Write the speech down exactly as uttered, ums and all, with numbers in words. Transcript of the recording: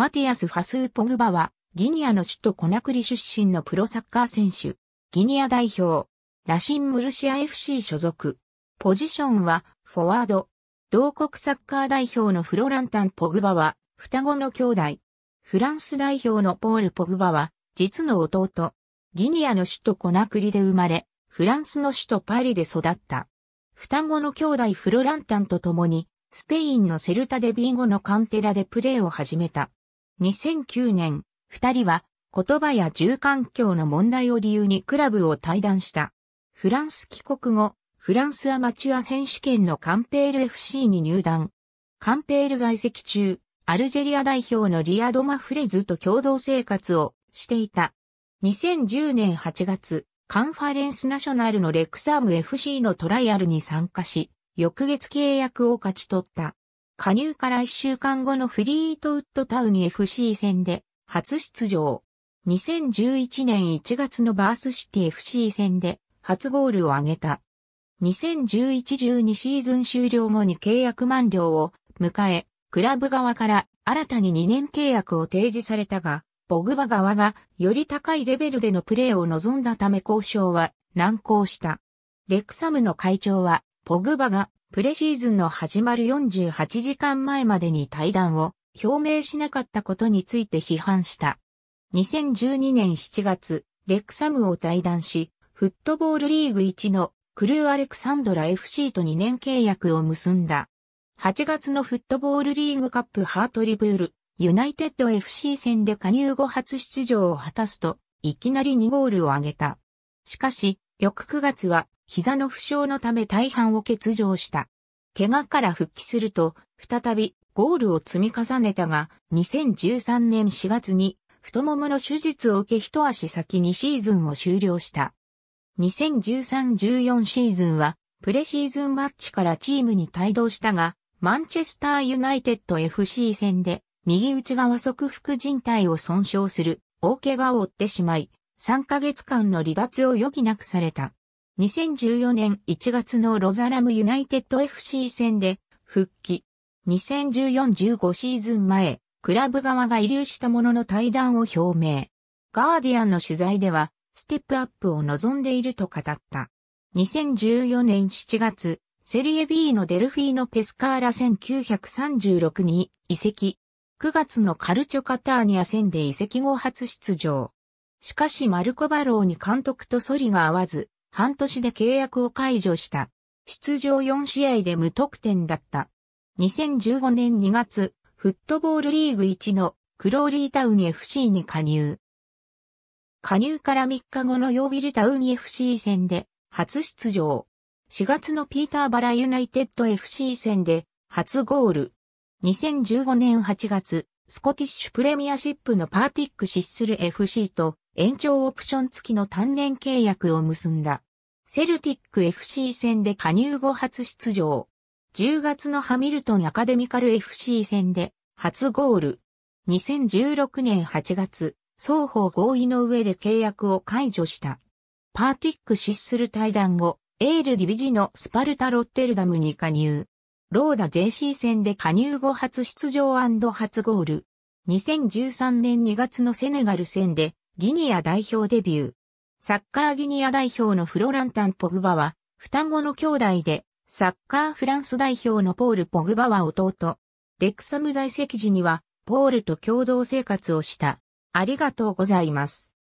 マティアス・ファスー・ポグバは、ギニアの首都コナクリ出身のプロサッカー選手、ギニア代表、ラシン・ムルシア エフシー 所属。ポジションは、フォワード。同国サッカー代表のフロランタン・ポグバは、双子の兄弟。フランス代表のポール・ポグバは、実の弟。ギニアの首都コナクリで生まれ、フランスの首都パリで育った。双子の兄弟フロランタンと共に、スペインのセルタデビーゴのカンテラでプレーを始めた。にせんきゅうねん、二人は言葉や住環境の問題を理由にクラブを退団した。フランス帰国後、フランスアマチュア選手権のカンペール エフシー に入団。カンペール在籍中、アルジェリア代表のリアド・マフレズと共同生活をしていた。にせんじゅうねんはちがつ、カンファレンスナショナルのレクサム エフシー のトライアルに参加し、翌月契約を勝ち取った。加入からいっしゅうかんごのフリートウッドタウン エフシー 戦で初出場。にせんじゅういちねんいちがつのバースシティ エフシー 戦で初ゴールを挙げた。にせんじゅういちじゅうにシーズン終了後に契約満了を迎え、クラブ側から新たににねん契約を提示されたが、ポグバ側がより高いレベルでのプレーを望んだため交渉は難航した。レクサムの会長は、ポグバがプレシーズンの始まるよんじゅうはちじかんまえまでに退団を表明しなかったことについて批判した。にせんじゅうにねんしちがつ、レクサムを退団し、フットボールリーグワンのクルーアレクサンドラ エフシー とにねん契約を結んだ。はちがつのフットボールリーグカップハートリブール、ユナイテッド エフシー 戦で加入後初出場を果たすと、いきなりにゴールを挙げた。しかし、翌くがつは、膝の負傷のため大半を欠場した。怪我から復帰すると、再びゴールを積み重ねたが、にせんじゅうさんねんしがつに太ももの手術を受け一足先にシーズンを終了した。にせんじゅうさんじゅうよん シーズンは、プレシーズンマッチからチームに帯同したが、マンチェスターユナイテッド エフシー 戦で、右内側側副靭帯を損傷する大怪我を負ってしまい、さんかげつかんの離脱を余儀なくされた。にせんじゅうよねんいちがつのロザラムユナイテッド エフシー 戦で復帰。にせんじゅうよんじゅうご シーズン前、クラブ側が慰留したものの退団を表明。ガーディアンの取材では、ステップアップを望んでいると語った。にせんじゅうよねんしちがつ、セリエ ビー のデルフィーノ・ペスカーラせんきゅうひゃくさんじゅうろくに移籍。くがつのカルチョ・カターニャ戦で移籍後初出場。しかしマルコ・バローに監督と反りが合わず、半年で契約を解除した。出場よんしあいで無得点だった。にせんじゅうごねんにがつ、フットボールリーグワンのクローリータウン エフシー に加入。加入からみっかごのヨーヴィルタウン エフシー 戦で初出場。しがつのピーターバラユナイテッド エフシー 戦で初ゴール。にせんじゅうごねんはちがつ、スコティッシュプレミアシップのパーティックシッスル エフシー と延長オプション付きの単年契約を結んだ。セルティック エフシー 戦で加入後初出場。じゅうがつのハミルトンアカデミカル エフシー 戦で初ゴール。にせんじゅうろくねんはちがつ、双方合意の上で契約を解除した。パーティックシッスル退団後、エールディビジのスパルタロッテルダムに加入。ローダ ジェーシー 戦で加入後初出場&初ゴール。にせんじゅうさんねんにがつのセネガル戦で、ギニア代表デビュー。サッカーギニア代表のフロランタン・ポグバは、双子の兄弟で、サッカーフランス代表のポール・ポグバは弟。レクサム在籍時には、ポールと共同生活をした。ありがとうございます。